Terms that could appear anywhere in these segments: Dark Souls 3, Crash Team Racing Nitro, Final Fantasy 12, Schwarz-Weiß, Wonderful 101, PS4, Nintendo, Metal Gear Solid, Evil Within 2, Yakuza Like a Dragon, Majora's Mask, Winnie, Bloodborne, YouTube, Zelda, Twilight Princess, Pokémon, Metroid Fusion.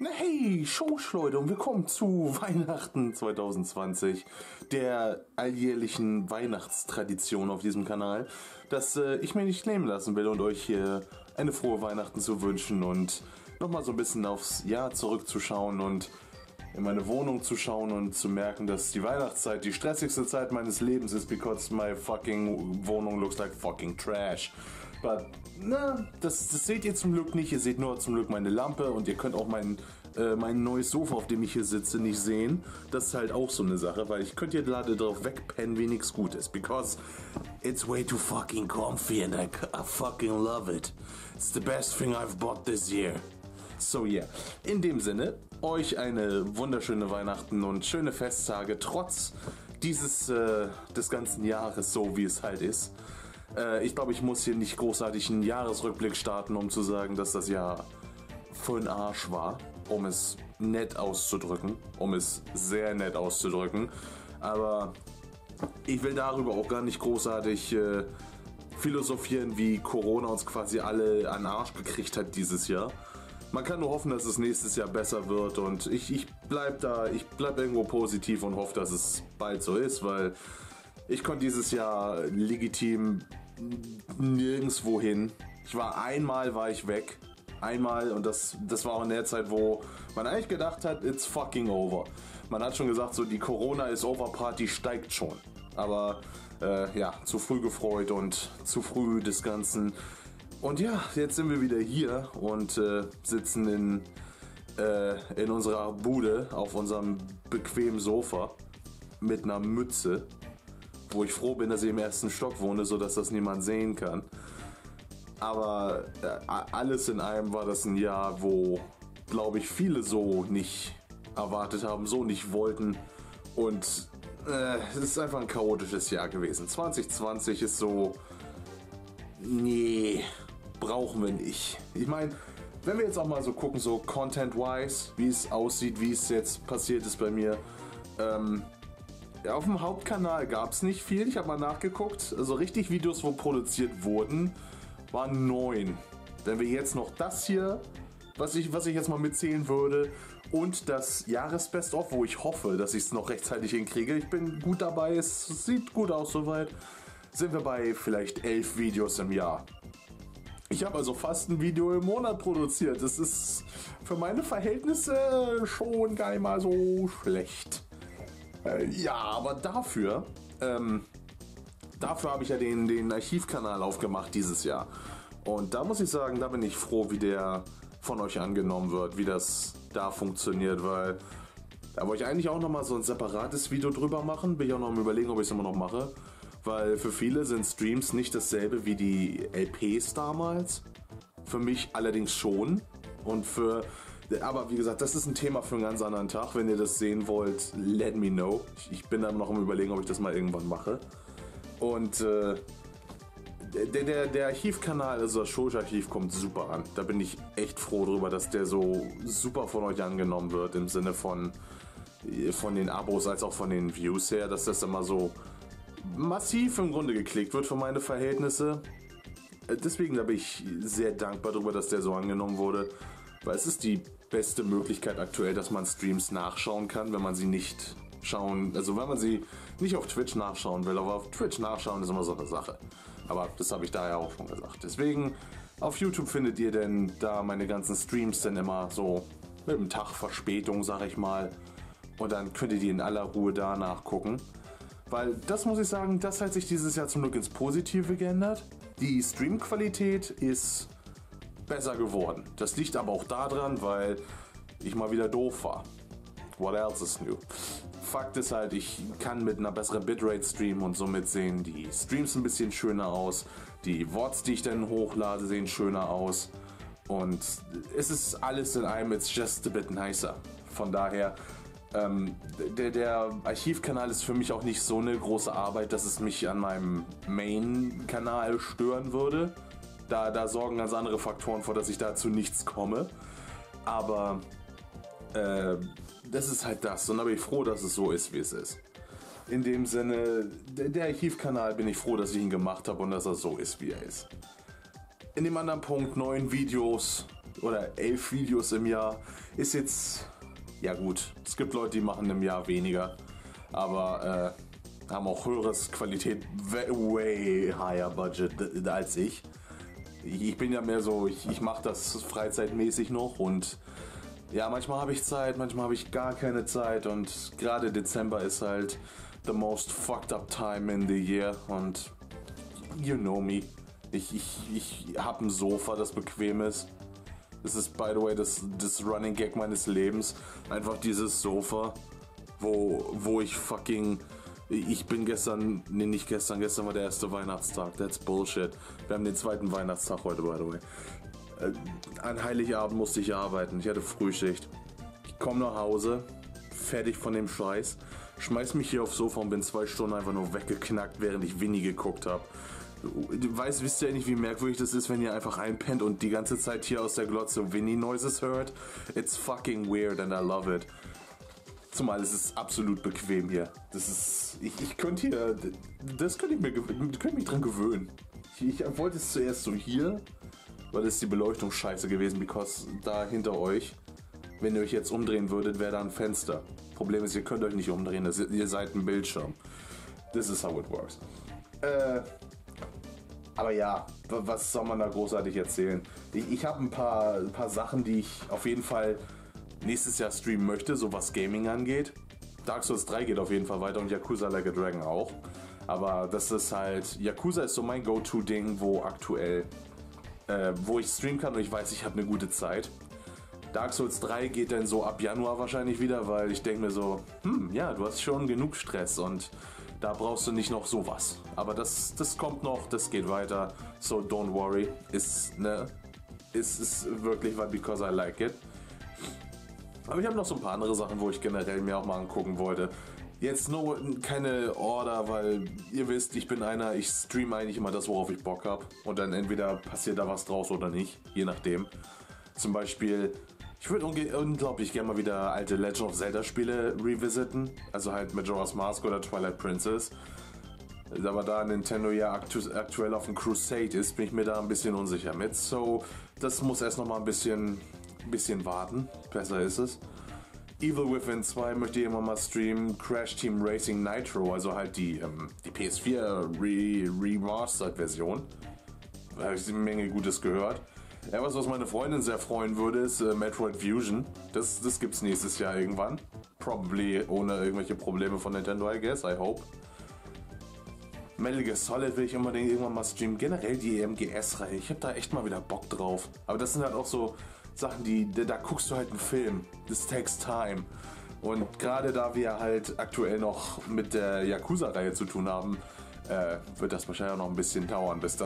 Hey, Showschleute und willkommen zu Weihnachten 2020, der alljährlichen Weihnachtstradition auf diesem Kanal, dass ich mir nicht nehmen lassen will und euch hier eine frohe Weihnachten zu wünschen und nochmal so ein bisschen aufs Jahr zurückzuschauen und in meine Wohnung zu schauen und zu merken, dass die Weihnachtszeit die stressigste Zeit meines Lebens ist, because my fucking Wohnung looks like fucking trash. But, na, das seht ihr zum Glück nicht, ihr seht nur zum Glück meine Lampe und ihr könnt auch mein neues Sofa, auf dem ich hier sitze, nicht sehen. Das ist halt auch so eine Sache, weil ich könnte hier gerade drauf wegpennen, wie nichts gut ist, because it's way too fucking comfy and I fucking love it. It's the best thing I've bought this year. So yeah, in dem Sinne, euch eine wunderschöne Weihnachten und schöne Festtage, trotz des ganzen Jahres, so wie es halt ist. Ich glaube, ich muss hier nicht großartig einen Jahresrückblick starten, um zu sagen, dass das Jahr für'n Arsch war, um es nett auszudrücken, um es sehr nett auszudrücken. Aber ich will darüber auch gar nicht großartig philosophieren, wie Corona uns quasi alle an den Arsch gekriegt hat dieses Jahr. Man kann nur hoffen, dass es nächstes Jahr besser wird und ich bleib irgendwo positiv und hoffe, dass es bald so ist, weil ich konnte dieses Jahr legitim nirgendwo hin. Einmal war ich weg. Einmal, und das war auch in der Zeit, wo man eigentlich gedacht hat, it's fucking over. Man hat schon gesagt, so die Corona-is-over-Party steigt schon. Aber ja, zu früh gefreut und zu früh des Ganzen. Und ja, jetzt sind wir wieder hier und sitzen in unserer Bude auf unserem bequemen Sofa mit einer Mütze, wo ich froh bin, dass ich im ersten Stock wohne, sodass das niemand sehen kann. Aber alles in allem war das ein Jahr, wo, glaube ich, viele so nicht erwartet haben, so nicht wollten. Und es ist einfach ein chaotisches Jahr gewesen. 2020 ist so, nee, brauchen wir nicht. Ich meine, wenn wir jetzt auch mal so gucken, so content-wise, wie es aussieht, wie es jetzt passiert ist bei mir. Auf dem Hauptkanal gab es nicht viel. Ich habe mal nachgeguckt. Also richtig Videos, wo produziert wurden, waren 9. Wenn wir jetzt noch das hier, was ich jetzt mal mitzählen würde, und das Jahresbest-of, wo ich hoffe, dass ich es noch rechtzeitig hinkriege. Ich bin gut dabei, es sieht gut aus soweit. Sind wir bei vielleicht 11 Videos im Jahr. Ich habe also fast ein Video im Monat produziert. Das ist für meine Verhältnisse schon gar nicht mal so schlecht. Ja, aber dafür habe ich ja den Archivkanal aufgemacht dieses Jahr. Und da muss ich sagen, da bin ich froh, wie der von euch angenommen wird, wie das da funktioniert, weil da wollte ich eigentlich auch nochmal so ein separates Video drüber machen. Bin ich auch noch am Überlegen, ob ich es immer noch mache. Weil für viele sind Streams nicht dasselbe wie die LPs damals. Für mich allerdings schon. Aber wie gesagt, das ist ein Thema für einen ganz anderen Tag. Wenn ihr das sehen wollt, let me know. Ich bin dann noch am Überlegen, ob ich das mal irgendwann mache. Und der Archivkanal, also das Schulz-Archiv, kommt super an. Da bin ich echt froh drüber, dass der so super von euch angenommen wird. Im Sinne von den Abos als auch von den Views her. Dass das immer so massiv im Grunde geklickt wird für meine Verhältnisse. Deswegen da bin ich sehr dankbar drüber, dass der so angenommen wurde. Weil es ist die beste Möglichkeit aktuell, dass man Streams nachschauen kann, wenn man sie nicht schauen, also wenn man sie nicht auf Twitch nachschauen will, aber auf Twitch nachschauen ist immer so eine Sache. Aber das habe ich da ja auch schon gesagt. Deswegen, auf YouTube findet ihr denn da meine ganzen Streams dann immer so mit einem Tag Verspätung, sag ich mal. Und dann könnt ihr die in aller Ruhe da nachgucken. Weil das muss ich sagen, das hat sich dieses Jahr zum Glück ins Positive geändert. Die Streamqualität ist besser geworden. Das liegt aber auch daran, weil ich mal wieder doof war. What else is new? Fakt ist halt, ich kann mit einer besseren Bitrate streamen und somit sehen die Streams ein bisschen schöner aus. Die Worts, die ich dann hochlade, sehen schöner aus. Und es ist alles in einem, it's just a bit nicer. Von daher, der Archivkanal ist für mich auch nicht so eine große Arbeit, dass es mich an meinem Main-Kanal stören würde. Da sorgen ganz andere Faktoren vor, dass ich dazu nichts komme. Aber das ist halt das. Und da bin ich froh, dass es so ist, wie es ist. In dem Sinne, der Archivkanal, bin ich froh, dass ich ihn gemacht habe und dass er so ist, wie er ist. In dem anderen Punkt, 9 Videos oder 11 Videos im Jahr ist jetzt, ja gut, es gibt Leute, die machen im Jahr weniger, aber haben auch höheres Qualität, way higher budget als ich. Ich bin ja mehr so, ich mache das freizeitmäßig noch und ja, manchmal habe ich Zeit, manchmal habe ich gar keine Zeit und gerade Dezember ist halt the most fucked up time in the year und you know me. Ich habe ein Sofa, das bequem ist. Das ist, by the way, das Running Gag meines Lebens. Einfach dieses Sofa, wo ich fucking... Ich bin gestern... Nee, nicht gestern. Gestern war der erste Weihnachtstag. That's bullshit. Wir haben den zweiten Weihnachtstag heute, by the way. An Heiligabend musste ich arbeiten. Ich hatte Frühschicht. Ich komme nach Hause, fertig von dem Scheiß, schmeiß mich hier aufs Sofa und bin 2 Stunden einfach nur weggeknackt, während ich Winnie geguckt habe. Wisst ihr nicht, wie merkwürdig das ist, wenn ihr einfach einpennt und die ganze Zeit hier aus der Glotze Winnie-Noises hört? It's fucking weird and I love it. Zumal es ist absolut bequem hier. Das ist... Ich könnte hier... Das könnte ich mir mich dran gewöhnen. Ich wollte es zuerst so hier, weil es die Beleuchtung scheiße gewesen, because da hinter euch, wenn ihr euch jetzt umdrehen würdet, wäre da ein Fenster. Problem ist, ihr könnt euch nicht umdrehen, ihr seid ein Bildschirm. This is how it works. Aber ja, was soll man da großartig erzählen? Ich habe ein paar Sachen, die ich auf jeden Fall nächstes Jahr streamen möchte, so was Gaming angeht. Dark Souls 3 geht auf jeden Fall weiter und Yakuza Like a Dragon auch. Aber das ist halt, Yakuza ist so mein Go-To-Ding, wo aktuell, wo ich streamen kann und ich weiß, ich habe eine gute Zeit. Dark Souls 3 geht dann so ab Januar wahrscheinlich wieder, weil ich denke mir so, ja, du hast schon genug Stress und da brauchst du nicht noch sowas. Aber das kommt noch, das geht weiter. So don't worry. Ist wirklich was, because I like it. Aber ich habe noch so ein paar andere Sachen, wo ich generell mir auch mal angucken wollte. Jetzt keine Order, weil ihr wisst, ich bin einer, ich stream eigentlich immer das, worauf ich Bock habe. Und dann entweder passiert da was draus oder nicht, je nachdem. Zum Beispiel... Ich würde unglaublich gerne mal wieder alte Legend of Zelda Spiele revisiten, also halt Majora's Mask oder Twilight Princess. Aber da Nintendo ja aktuell auf dem Crusade ist, bin ich mir da ein bisschen unsicher mit. So, das muss erst noch mal ein bisschen warten, besser ist es. Evil Within 2 möchte ich immer mal streamen, Crash Team Racing Nitro, also halt die PS4 Remastered Version. Da habe ich eine Menge Gutes gehört. Ja, was meine Freundin sehr freuen würde, ist Metroid Fusion. Das gibt's nächstes Jahr irgendwann. Probably ohne irgendwelche Probleme von Nintendo, I guess, I hope. Metal Gear Solid will ich unbedingt irgendwann mal streamen. Generell die EMGS-Reihe, ich hab da echt mal wieder Bock drauf. Aber das sind halt auch so Sachen, da guckst du halt einen Film. This takes time. Und gerade da wir halt aktuell noch mit der Yakuza-Reihe zu tun haben, wird das wahrscheinlich auch noch ein bisschen dauern, bis wir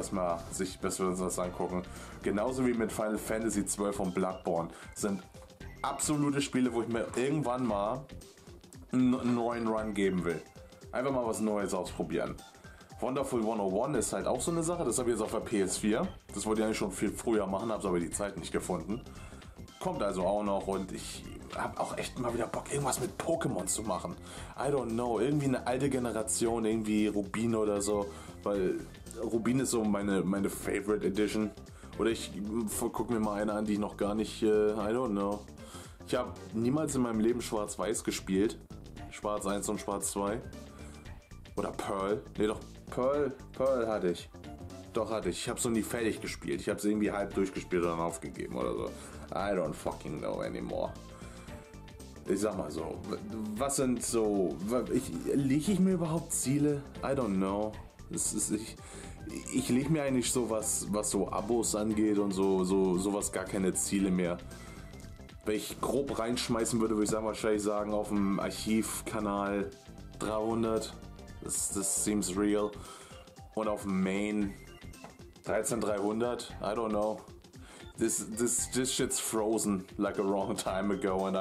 uns das angucken. Genauso wie mit Final Fantasy 12 und Bloodborne sind absolute Spiele, wo ich mir irgendwann mal einen neuen Run geben will. Einfach mal was Neues ausprobieren. Wonderful 101 ist halt auch so eine Sache, das habe ich jetzt auf der PS4. Das wollte ich eigentlich schon viel früher machen, habe es aber die Zeit nicht gefunden. Kommt also auch noch und ich habe auch echt mal wieder Bock, irgendwas mit Pokémon zu machen. I don't know, irgendwie eine alte Generation, irgendwie Rubin oder so, weil Rubin ist so meine Favorite Edition. Oder ich gucke mir mal eine an, die ich noch gar nicht, I don't know. Ich habe niemals in meinem Leben Schwarz-Weiß gespielt. Schwarz 1 und Schwarz 2. Oder Pearl. Ne, doch, Pearl hatte ich. Doch, hatte ich. Ich habe es noch nie fertig gespielt. Ich habe es irgendwie halb durchgespielt und dann aufgegeben oder so. I don't fucking know anymore. Ich sag mal so, was sind so, lege ich mir überhaupt Ziele? I don't know. Ich lege mir eigentlich sowas, was so Abos angeht und sowas gar keine Ziele mehr. Wenn ich grob reinschmeißen würde, würde ich wahrscheinlich sagen, auf dem Archivkanal 300, das seems real. Und auf dem Main 13300, I don't know. This shit's frozen like a long time ago and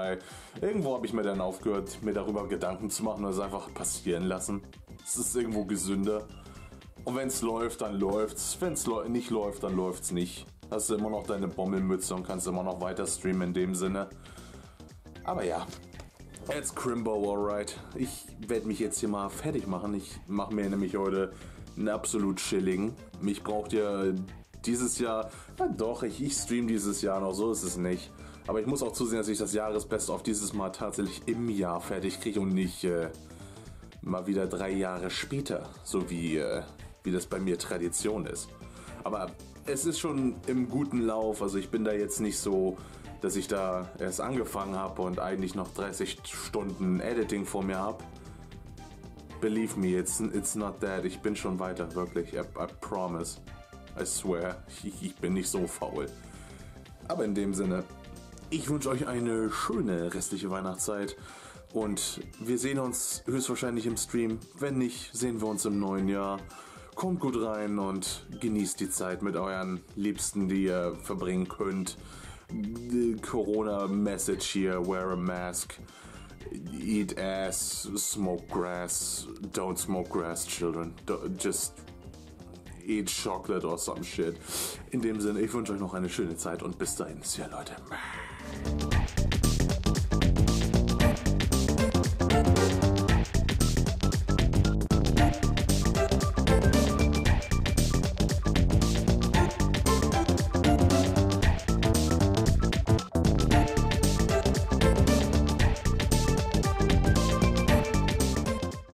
Irgendwo habe ich mir dann aufgehört, mir darüber Gedanken zu machen und es einfach passieren lassen. Es ist irgendwo gesünder. Und wenn's läuft, dann läuft's. Wenn's nicht läuft, dann läuft's nicht. Hast du immer noch deine Bommelmütze und kannst immer noch weiter streamen in dem Sinne. Aber ja, it's Crimbo, alright. Ich werde mich jetzt hier mal fertig machen. Ich mache mir nämlich heute einen absolut chilligen. Mich braucht ihr... dieses Jahr, na doch, ich streame dieses Jahr noch, so ist es nicht. Aber ich muss auch zusehen, dass ich das Jahresbeste auf dieses Mal tatsächlich im Jahr fertig kriege und nicht mal wieder 3 Jahre später, so wie das bei mir Tradition ist. Aber es ist schon im guten Lauf, also ich bin da jetzt nicht so, dass ich da erst angefangen habe und eigentlich noch 30 Stunden Editing vor mir habe. Believe me, it's not that. Ich bin schon weiter, wirklich. I promise. I swear. Ich bin nicht so faul. Aber in dem Sinne, ich wünsche euch eine schöne restliche Weihnachtszeit. Und wir sehen uns höchstwahrscheinlich im Stream. Wenn nicht, sehen wir uns im neuen Jahr. Kommt gut rein und genießt die Zeit mit euren Liebsten, die ihr verbringen könnt. Corona-Message hier, wear a mask. Eat ass, smoke grass, don't smoke grass, children. Just eat chocolate or some shit. In dem Sinne, ich wünsche euch noch eine schöne Zeit und bis dahin, ja Leute.